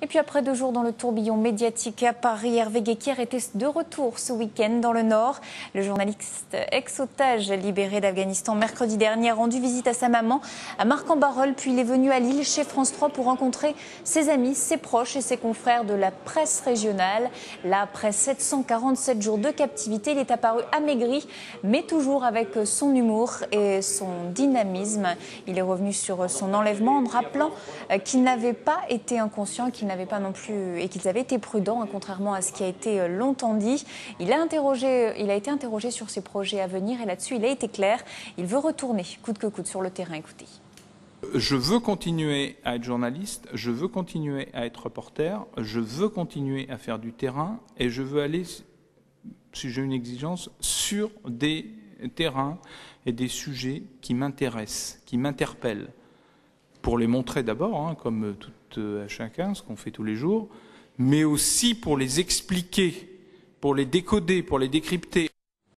Et puis après 2 jours dans le tourbillon médiatique à Paris, Hervé Ghesquière était de retour ce week-end dans le Nord. Le journaliste ex-otage libéré d'Afghanistan mercredi dernier a rendu visite à sa maman à Marcq-en-Barœul, puis il est venu à Lille chez France 3 pour rencontrer ses amis, ses proches et ses confrères de la presse régionale. Là, après 747 jours de captivité, il est apparu amaigri, mais toujours avec son humour et son dynamisme. Il est revenu sur son enlèvement en rappelant qu'il n'avait pas été inconscient, qu'il n'avait pas non plus et qu'ils avaient été prudents, contrairement à ce qui a été longtemps dit. Il a été interrogé sur ses projets à venir et là-dessus, il a été clair. Il veut retourner coûte que coûte sur le terrain. Écoutez. Je veux continuer à être journaliste, je veux continuer à être reporter, je veux continuer à faire du terrain et je veux aller, si j'ai une exigence, sur des terrains et des sujets qui m'intéressent, qui m'interpellent, pour les montrer d'abord, comme tout à chacun, ce qu'on fait tous les jours, mais aussi pour les expliquer, pour les décoder, pour les décrypter.